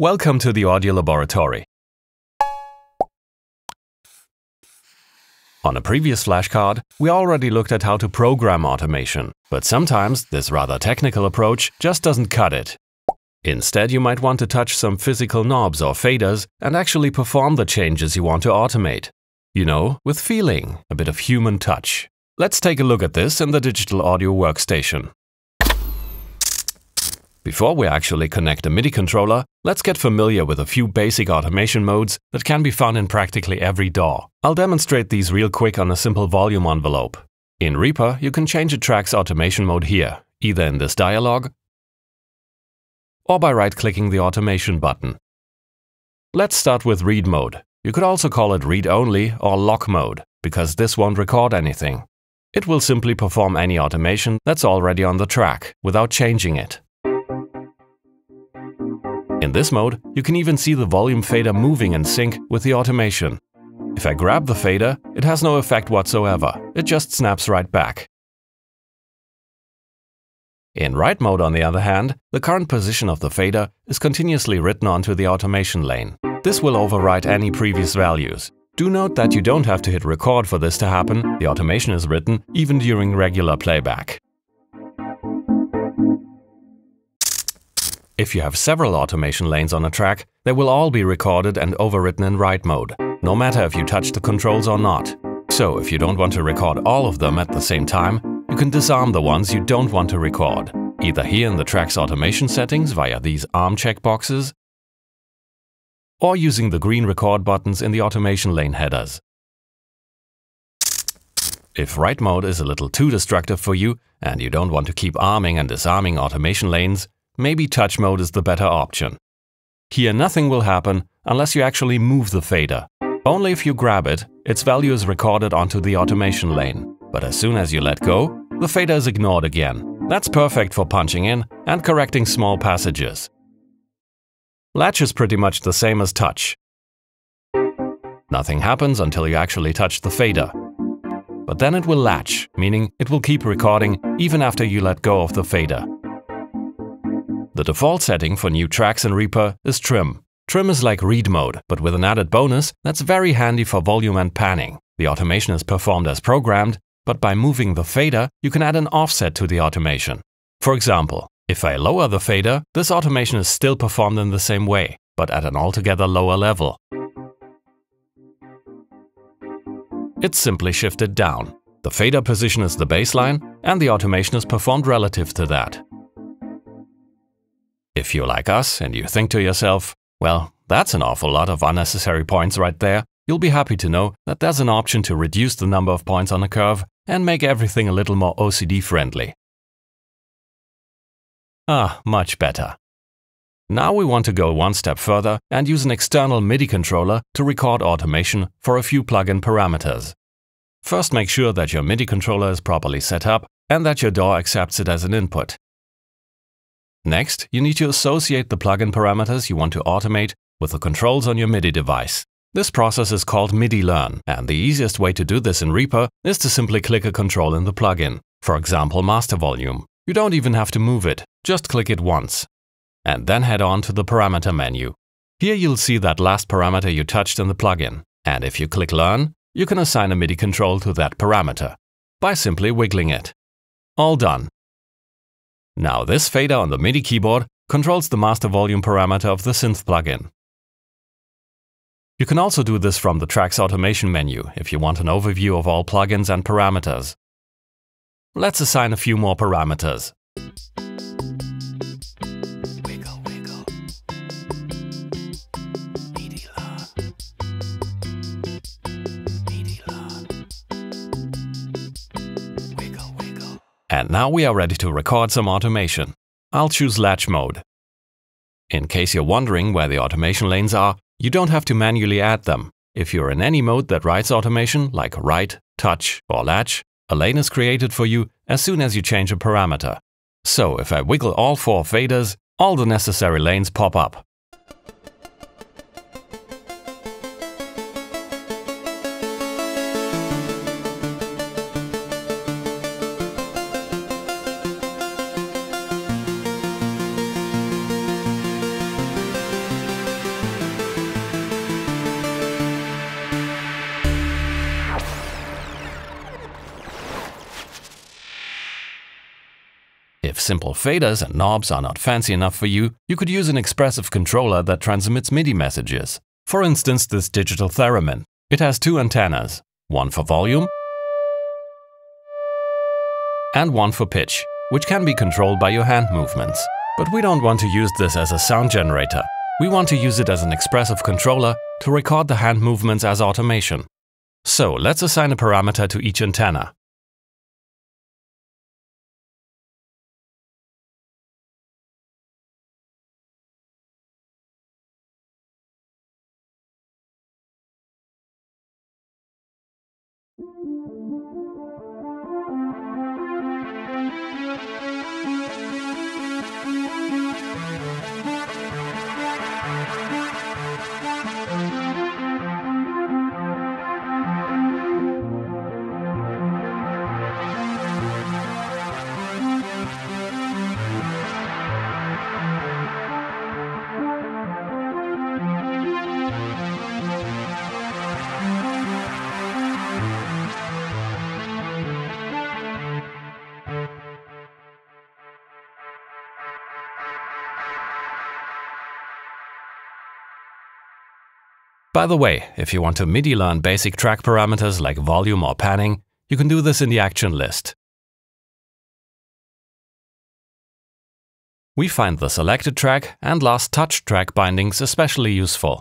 Welcome to the audio laboratory. On a previous flashcard, we already looked at how to program automation, but sometimes this rather technical approach just doesn't cut it. Instead, you might want to touch some physical knobs or faders and actually perform the changes you want to automate. You know, with feeling, a bit of human touch. Let's take a look at this in the digital audio workstation. Before we actually connect a MIDI controller, let's get familiar with a few basic automation modes that can be found in practically every DAW. I'll demonstrate these real quick on a simple volume envelope. In Reaper, you can change a track's automation mode here, either in this dialog or by right-clicking the automation button. Let's start with read mode. You could also call it read only or lock mode, because this won't record anything. It will simply perform any automation that's already on the track, without changing it. In this mode, you can even see the volume fader moving in sync with the automation. If I grab the fader, it has no effect whatsoever, it just snaps right back. In write mode, on the other hand, the current position of the fader is continuously written onto the automation lane. This will overwrite any previous values. Do note that you don't have to hit record for this to happen, the automation is written even during regular playback. If you have several automation lanes on a track, they will all be recorded and overwritten in write mode, no matter if you touch the controls or not. So if you don't want to record all of them at the same time, you can disarm the ones you don't want to record, either here in the track's automation settings via these arm checkboxes, or using the green record buttons in the automation lane headers. If write mode is a little too destructive for you, and you don't want to keep arming and disarming automation lanes, maybe touch mode is the better option. Here nothing will happen unless you actually move the fader. Only if you grab it, its value is recorded onto the automation lane. But as soon as you let go, the fader is ignored again. That's perfect for punching in and correcting small passages. Latch is pretty much the same as touch. Nothing happens until you actually touch the fader. But then it will latch, meaning it will keep recording even after you let go of the fader. The default setting for new tracks in Reaper is trim. Trim is like read mode, but with an added bonus that's very handy for volume and panning. The automation is performed as programmed, but by moving the fader, you can add an offset to the automation. For example, if I lower the fader, this automation is still performed in the same way, but at an altogether lower level. It's simply shifted down. The fader position is the baseline, and the automation is performed relative to that. If you're like us and you think to yourself, well, that's an awful lot of unnecessary points right there, you'll be happy to know that there's an option to reduce the number of points on a curve and make everything a little more OCD friendly. Ah, much better. Now we want to go one step further and use an external MIDI controller to record automation for a few plugin parameters. First, make sure that your MIDI controller is properly set up and that your DAW accepts it as an input. Next, you need to associate the plugin parameters you want to automate with the controls on your MIDI device. This process is called MIDI learn, and the easiest way to do this in Reaper is to simply click a control in the plugin, for example master volume. You don't even have to move it, just click it once. And then head on to the parameter menu. Here you'll see that last parameter you touched in the plugin, and if you click learn, you can assign a MIDI control to that parameter by simply wiggling it. All done. Now this fader on the MIDI keyboard controls the master volume parameter of the synth plugin. You can also do this from the track's automation menu if you want an overview of all plugins and parameters. Let's assign a few more parameters. Wiggle, wiggle. MIDI learn. MIDI learn. Wiggle, wiggle. And now we are ready to record some automation. I'll choose latch mode. In case you're wondering where the automation lanes are, you don't have to manually add them. If you're in any mode that writes automation, like write, touch, or latch, a lane is created for you as soon as you change a parameter. So if I wiggle all four faders, all the necessary lanes pop up. simple faders and knobs are not fancy enough for you, you could use an expressive controller that transmits MIDI messages. For instance, this digital theremin. It has two antennas, one for volume and one for pitch, which can be controlled by your hand movements. But we don't want to use this as a sound generator. We want to use it as an expressive controller to record the hand movements as automation. So let's assign a parameter to each antenna. By the way, if you want to MIDI learn basic track parameters like volume or panning, you can do this in the action list. We find the selected track and last touched track bindings especially useful.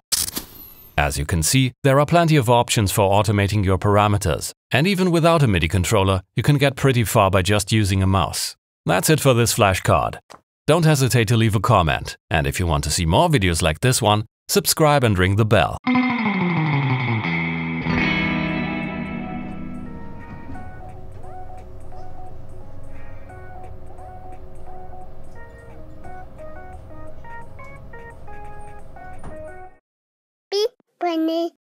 As you can see, there are plenty of options for automating your parameters, and even without a MIDI controller, you can get pretty far by just using a mouse. That's it for this flashcard. Don't hesitate to leave a comment, and if you want to see more videos like this one, subscribe and ring the bell. Beep, bunny.